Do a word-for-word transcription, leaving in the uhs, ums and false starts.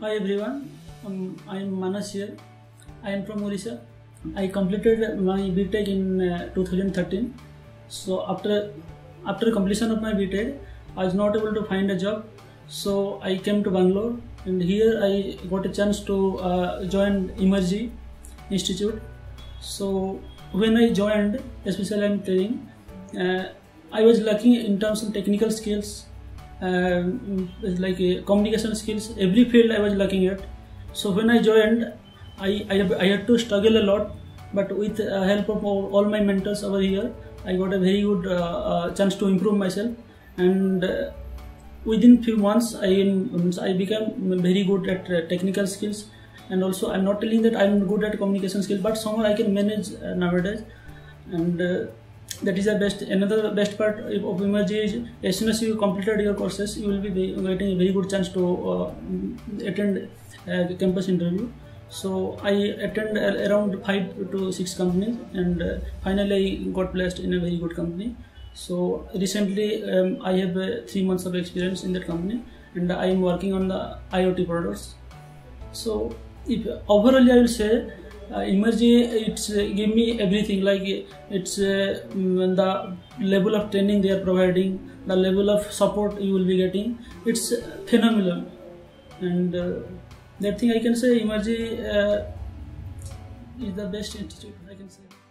Hi everyone, um, I am Manas here. I am from Odisha. I completed my B Tech in uh, two thousand thirteen. So after after completion of my B Tech, I was not able to find a job. So I came to Bangalore, and here I got a chance to uh, join Emertxe Institute. So when I joined, especially in training, uh, I was lacking in terms of technical skills. Uh, like uh, communication skills, every field I was looking at. So when I joined, I, I, I had to struggle a lot, but with the uh, help of all, all my mentors over here, I got a very good uh, uh, chance to improve myself, and uh, within few months I, I became very good at uh, technical skills. And also, I'm not telling that I'm good at communication skills, but somehow I can manage uh, nowadays. And uh, that is the best. Another best part of Emertxe is, as soon as you completed your courses, you will be getting a very good chance to uh, attend uh, campus interview. So I attend uh, around five to six companies, and uh, finally I got placed in a very good company. So recently um, I have uh, three months of experience in that company, and I am working on the I O T products. So if overall I will say, Uh, Emertxe, it's uh, give me everything. Like it's uh, the level of training they are providing, the level of support you will be getting, it's phenomenal. And uh, that thing I can say, Emertxe uh, is the best institute I can say.